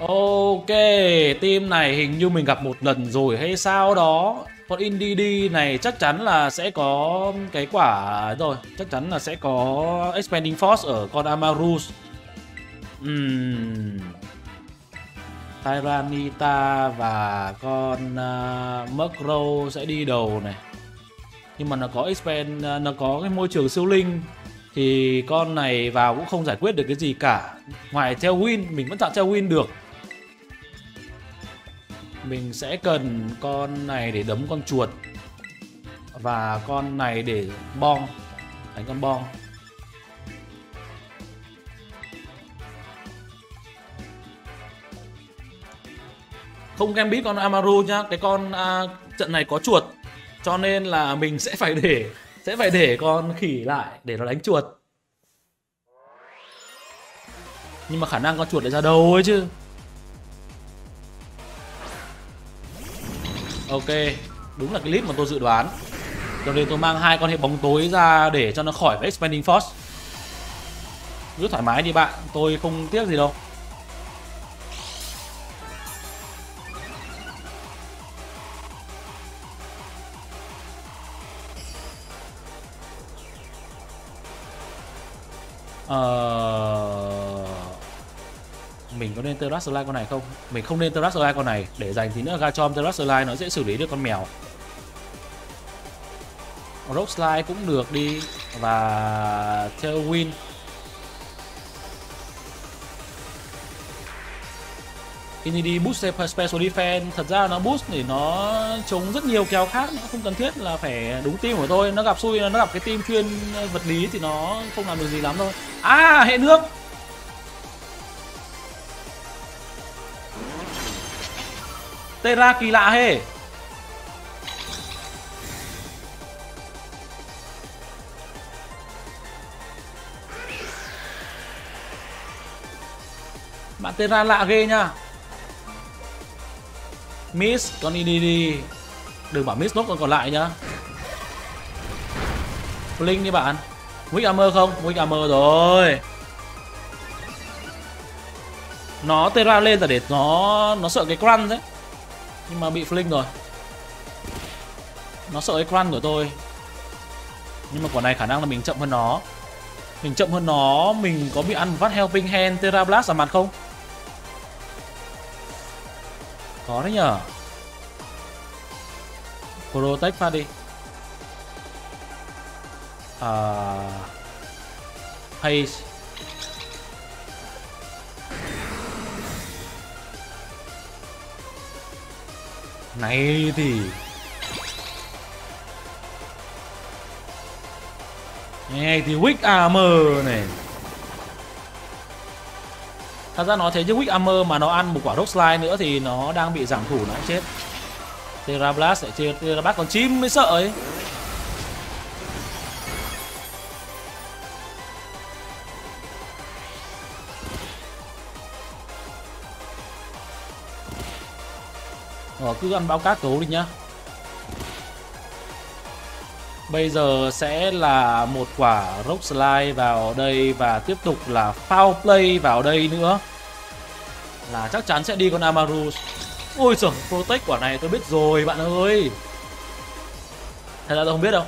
Ok, team này hình như mình gặp một lần rồi hay sao đó. Con Indy này chắc chắn là sẽ có cái quả rồi. Chắc chắn là sẽ có Expanding Force ở con Amarus. Tyranita và con Murkrow sẽ đi đầu này. Nhưng mà nó có expand, nó có cái môi trường siêu linh thì con này vào cũng không giải quyết được cái gì cả. Ngoài Tailwind, mình vẫn tạo Tailwind được. Mình sẽ cần con này để đấm con chuột và con này để bong, đánh con bong. Không gambit con Amaru nhá, cái con trận này có chuột cho nên là mình sẽ phải để con khỉ lại để nó đánh chuột. Nhưng mà khả năng con chuột lại ra đâu ấy chứ. Ok, đúng là cái clip mà tôi dự đoán. Cho nên tôi mang hai con hệ bóng tối ra để cho nó khỏi với Expanding Force. Rất thoải mái đi bạn, tôi không tiếc gì đâu. Mình có nên Terastallize con này không? Mình không nên Terastallize con này. Để dành tí nữa Gatron Terastallize nó dễ xử lý được con mèo. Rock Slide cũng được đi. Và Tailwind. Indy boost special defense. Thật ra nó boost thì nó chống rất nhiều kèo khác, nó không cần thiết là phải đúng team của tôi. Nó gặp xui, nó gặp cái team chuyên vật lý thì nó không làm được gì lắm thôi. À, hệ nước. Terra kỳ lạ hề. Bạn Terra lạ ghê nha. Miss con đi. Đừng bảo miss nốt con còn lại nhá. Blink đi bạn. Weak Armor không? Weak Armor rồi. Nó Terra lên là để nó sợ cái crunch đấy. Nhưng mà bị fling rồi. Nó sợ cái crunch của tôi. Nhưng mà quả này khả năng là mình chậm hơn nó. Mình có bị ăn vắt helping hand Terra Blast vào mặt không? Có đấy nhở. Protect pha đi. Hay này thì Weak Armor này. Thật ra nó thế chứ Weak Armor mà nó ăn một quả Rock Slide nữa thì nó đang bị giảm thủ, nó cũng chết. Terra Blast lại chết. Terra Blast còn chim mới sợ ấy. Cứ ăn bao cát cấu đi nhá. Bây giờ sẽ là một quả Rock Slide vào đây và tiếp tục là Foul Play vào đây nữa. Là chắc chắn sẽ đi con Amaru. Ôi giời, Protect quả này tôi biết rồi bạn ơi. Thật ra tôi không biết đâu.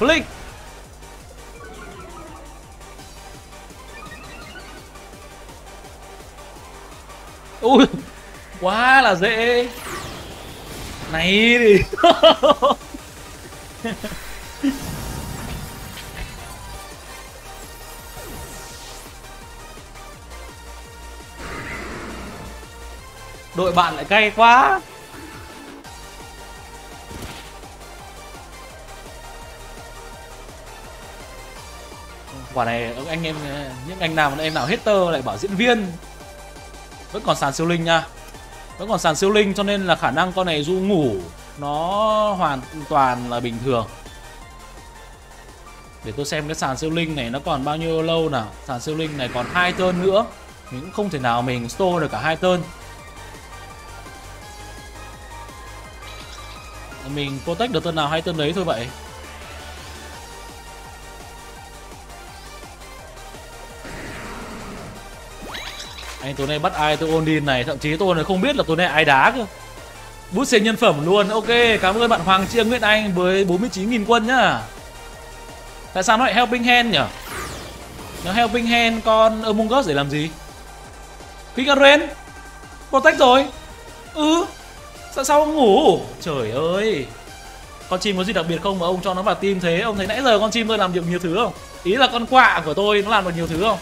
Flick. Ui, quá là dễ. Này đi. Đội bạn lại cay quá. Quả này anh em, những anh nào hết tơ lại bảo diễn viên. Vẫn còn sàn siêu linh nha. Vẫn còn sàn siêu linh cho nên là khả năng con này du ngủ nó hoàn toàn là bình thường. Để tôi xem cái sàn siêu linh này nó còn bao nhiêu lâu nào. Sàn siêu linh này còn 2 turn nữa. Mình cũng không thể nào mình store được cả 2 turn. Mình protect được turn nào hay turn đấy thôi vậy. Anh tối nay bắt ai tôi Odin này, thậm chí tôi không biết là tối nay ai đá cơ. Bút xe nhân phẩm luôn. Ok, cảm ơn bạn Hoàng Chiêng Nguyễn Anh với 49.000 quân nhá. Tại sao nó lại Helping Hand nhỉ? Nó Helping Hand con Among Us để làm gì? Gatron Protect rồi. Ừ, sao sao ông ngủ? Trời ơi. Con chim có gì đặc biệt không mà ông cho nó vào team thế? Ông thấy nãy giờ con chim tôi làm được nhiều thứ không? Ý là con quạ của tôi nó làm được nhiều thứ không?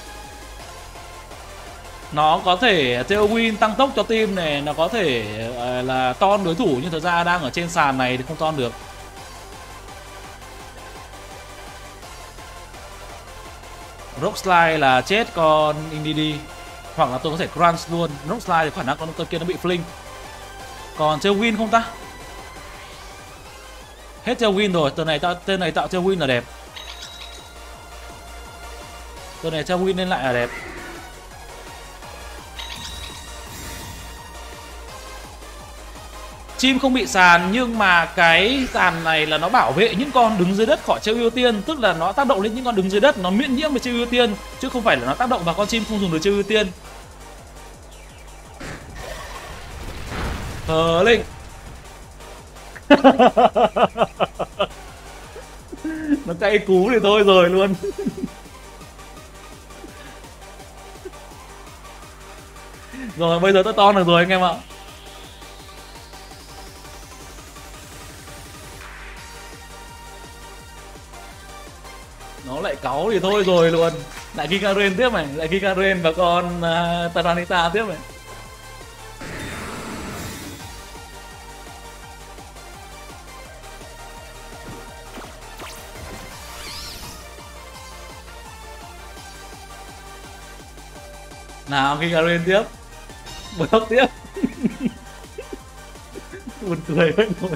Nó có thể Tailwind tăng tốc cho team này. Nó có thể là ton đối thủ. Nhưng thật ra đang ở trên sàn này thì không ton được. Rock Slide là chết con Indy. Hoặc là tôi có thể crunch luôn. Rock Slide thì khả năng con kia nó bị fling. Còn Tailwind không ta? Hết Tailwind rồi. Tên này tạo Tailwind là đẹp. Tên này Tailwind lên lại là đẹp. Chim không bị sàn, nhưng mà cái sàn này là nó bảo vệ những con đứng dưới đất khỏi chiêu ưu tiên. Tức là nó tác động lên những con đứng dưới đất, nó miễn nhiễm về chiêu ưu tiên. Chứ không phải là nó tác động vào con chim không dùng được chiêu ưu tiên. Hờ Linh. Nó cay cú thì thôi rồi luôn. Rồi bây giờ tôi to được rồi anh em ạ. Nó lại cáu thì thôi rồi luôn. Lại Gatron tiếp này. Lại Gatron và con Terastallize tiếp này. Nào Gatron tiếp. Block tiếp. Buồn cười quá rồi.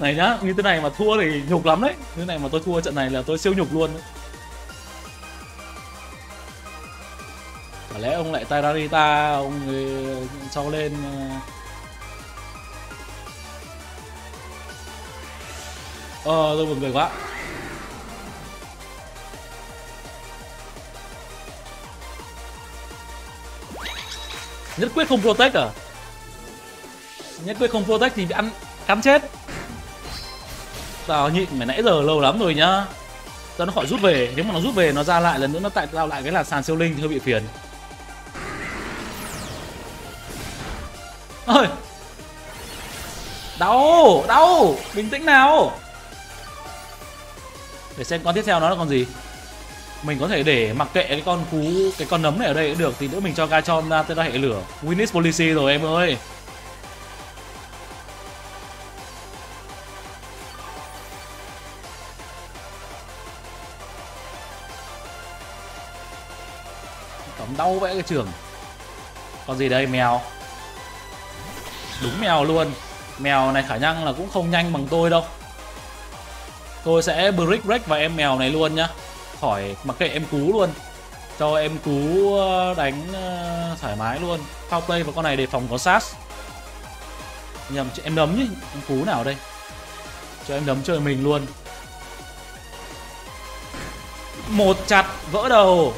Này nhá, như thế này mà thua thì nhục lắm đấy. Như thế này mà tôi thua trận này là tôi siêu nhục luôn đấy. Có lẽ ông lại Tyranita, ông cho lên. Tôi buồn cười quá. Nhất quyết không protect à? Nhất quyết không protect thì bị ăn cắn chết. Tao nhịn mày nãy giờ lâu lắm rồi nhá. Tao nó khỏi rút về. Nếu mà nó rút về nó ra lại lần nữa, nó tại tao lại cái là sàn siêu linh thì hơi bị phiền. Ôi, đau đau, bình tĩnh nào. Để xem con tiếp theo nó là con gì. Mình có thể để mặc kệ cái con cú, cái con nấm này ở đây cũng được. Thì nữa mình cho Gatron ra tên ra hệ lửa. Winnis Policy rồi em ơi. Đau vẽ cái trường. Con gì đây? Mèo. Đúng mèo luôn. Mèo này khả năng là cũng không nhanh bằng tôi đâu. Tôi sẽ Brick Break vào em mèo này luôn nhá. Khỏi mặc kệ em cú luôn. Cho em cú đánh thoải mái luôn. Foul Play vào con này để phòng có sát. Nhầm em đấm nhỉ. Em cú nào đây? Cho em đấm chơi mình luôn. Một chặt vỡ đầu.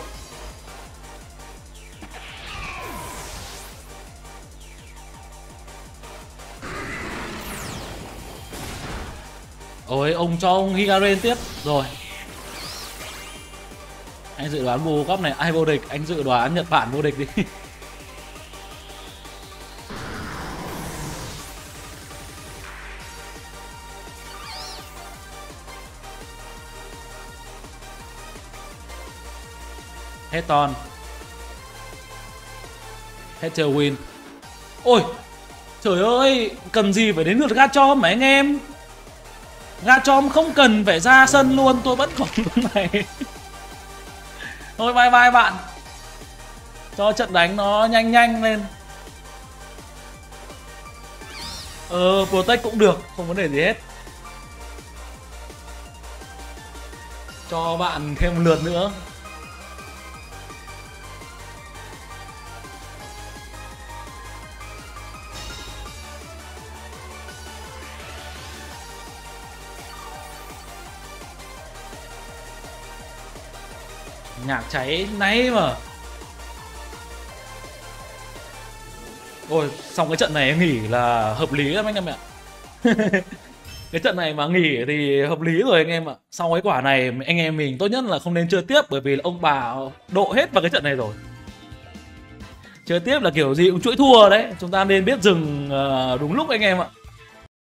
Ôi, ông cho ông Gatron tiếp. Rồi. Anh dự đoán World Cup này ai vô địch? Anh dự đoán Nhật Bản vô địch đi. Hết ton. Hết Tailwind. Ôi, trời ơi, cần gì phải đến lượt Gatron mà anh em. Gatron không cần phải ra sân luôn, tôi vẫn còn lúc này. Thôi bye bye bạn. Cho trận đánh nó nhanh nhanh lên. Protect cũng được, không vấn đề gì hết. Cho bạn thêm một lượt nữa. Nhạc cháy nấy mà. Ôi, xong cái trận này em nghỉ là hợp lý lắm anh em ạ. Cái trận này mà nghỉ thì hợp lý rồi anh em ạ. Sau cái quả này anh em mình tốt nhất là không nên chơi tiếp, bởi vì là ông bà độ hết vào cái trận này rồi. Chơi tiếp là kiểu gì cũng chuỗi thua đấy. Chúng ta nên biết dừng đúng lúc anh em ạ.